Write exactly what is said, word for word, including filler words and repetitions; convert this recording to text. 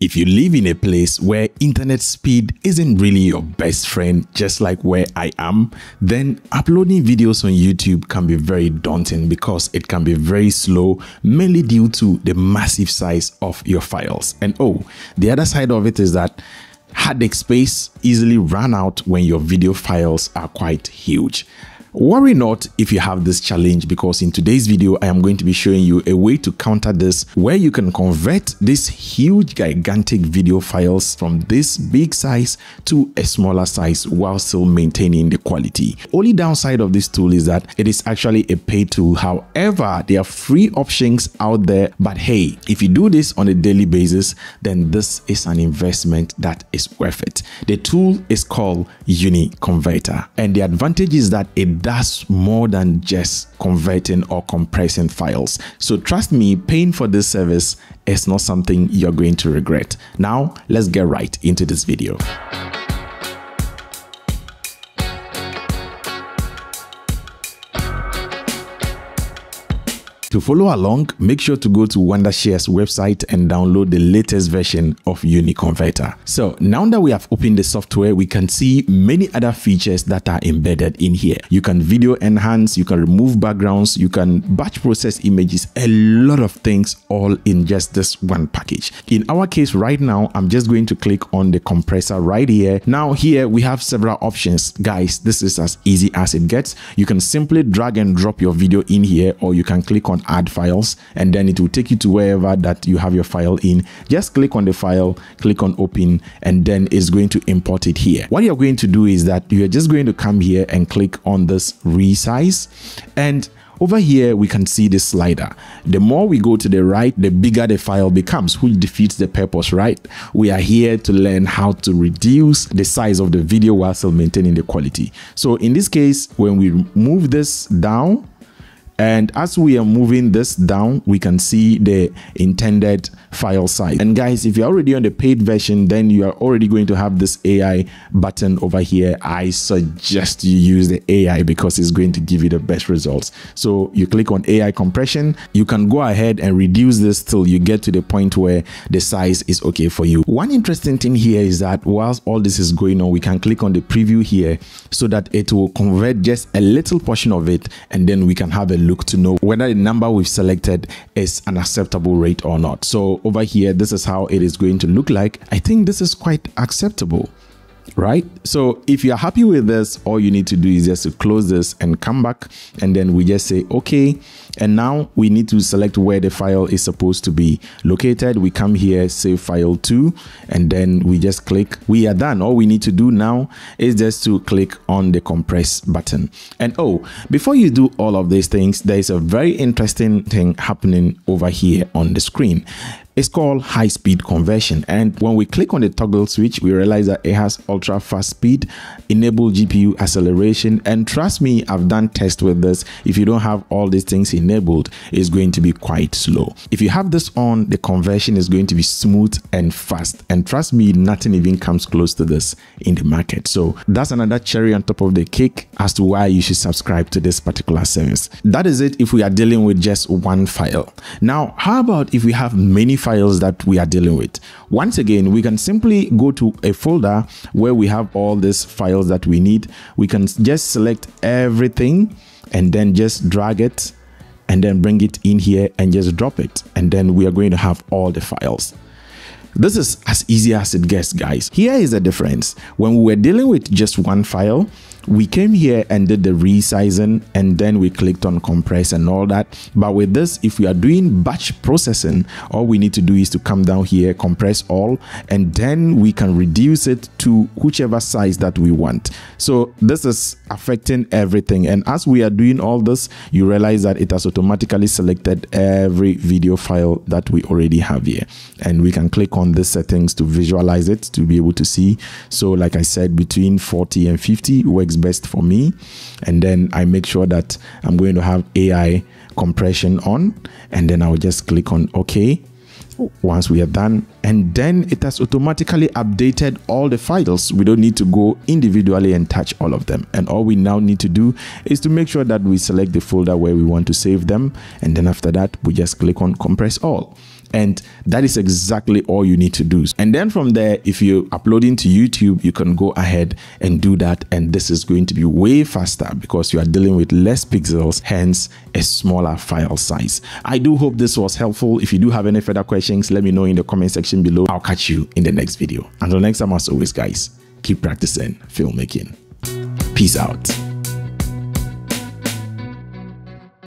If you live in a place where internet speed isn't really your best friend, just like where I am, then uploading videos on YouTube can be very daunting because it can be very slow, mainly due to the massive size of your files. And oh, the other side of it is that hard disk space easily run out when your video files are quite huge. Worry not if you have this challenge, because in today's video I am going to be showing you a way to counter this, where you can convert these huge gigantic video files from this big size to a smaller size while still maintaining the quality. Only downside of this tool is that it is actually a paid tool. However, there are free options out there, but hey, if you do this on a daily basis, then this is an investment that is worth it. The tool is called UniConverter, and the advantage is that it that's more than just converting or compressing files. So trust me, paying for this service is not something you're going to regret. Now, let's get right into this video. To follow along, make sure to go to Wondershare's website and download the latest version of UniConverter. So now that we have opened the software, we can see many other features that are embedded in here. You can video enhance, you can remove backgrounds, you can batch process images, a lot of things all in just this one package. In our case right now, I'm just going to click on the compressor right here. Now here we have several options. Guys, this is as easy as it gets. You can simply drag and drop your video in here, or you can click on add files and then it will take you to wherever that you have your file in. Just click on the file, click on open, and then it's going to import it here. What you're going to do is that you're just going to come here and click on this resize, and over here we can see this slider. The more we go to the right, the bigger the file becomes, which defeats the purpose, right? We are here to learn how to reduce the size of the video while still maintaining the quality. So in this case, when we move this down, and as we are moving this down, we can see the intended file size. And guys, if you're already on the paid version, then you are already going to have this A I button over here. I suggest you use the A I because it's going to give you the best results. So you click on A I compression. You can go ahead and reduce this till you get to the point where the size is okay for you. One interesting thing here is that whilst all this is going on, we can click on the preview here so that it will convert just a little portion of it, and then we can have a look Look to know whether the number we've selected is an acceptable rate or not. So over here, this is how it is going to look like. I think this is quite acceptable, right? So if you're happy with this, all you need to do is just to close this and come back, and then we just say okay. And now we need to select where the file is supposed to be located. We come here, save file to, and then we just click. We are done. All we need to do now is just to click on the compress button. And oh, before you do all of these things, there is a very interesting thing happening over here on the screen. It's called high speed conversion, and when we click on the toggle switch, we realize that it has ultra fast speed, enable G P U acceleration, and trust me, I've done tests with this. If you don't have all these things enabled, it's going to be quite slow. If you have this on, the conversion is going to be smooth and fast, and trust me, nothing even comes close to this in the market. So that's another cherry on top of the cake as to why you should subscribe to this particular service. That is it if we are dealing with just one file. Now, how about if we have many files that we are dealing with? Once again, we can simply go to a folder where we have all these files that we need. We can just select everything and then just drag it and then bring it in here and just drop it, and then we are going to have all the files. This is as easy as it gets, guys. Here is the difference. When we were dealing with just one file, we came here and did the resizing, and then we clicked on compress and all that. But with this, if we are doing batch processing, all we need to do is to come down here, compress all, and then we can reduce it to whichever size that we want. So this is affecting everything, and as we are doing all this, you realize that it has automatically selected every video file that we already have here, and we can click on the settings to visualize it, to be able to see. So like I said, between forty and fifty works best for me, and then I make sure that I'm going to have A I compression on, and then I'll just click on OK once we are done, and then it has automatically updated all the files. We don't need to go individually and touch all of them, and all we now need to do is to make sure that we select the folder where we want to save them, and then after that we just click on compress all, And that is exactly all you need to do. And then from there, if you're uploading to YouTube, you can go ahead and do that. And this is going to be way faster because you are dealing with less pixels, hence a smaller file size. I do hope this was helpful. If you do have any further questions, let me know in the comment section below. I'll catch you in the next video. Until next time, as always, guys, keep practicing filmmaking. Peace out.